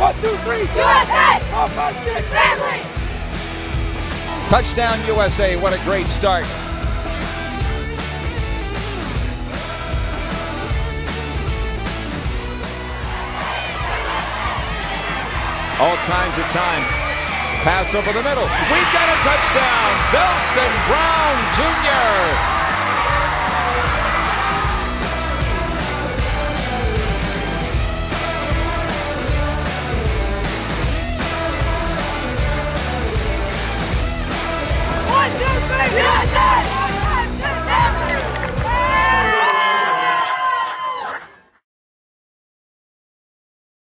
1, 2, 3, USA! Offensive family! Touchdown USA, what a great start. All kinds of time. Pass over the middle. We've got a touchdown. Belton Brown, Jr.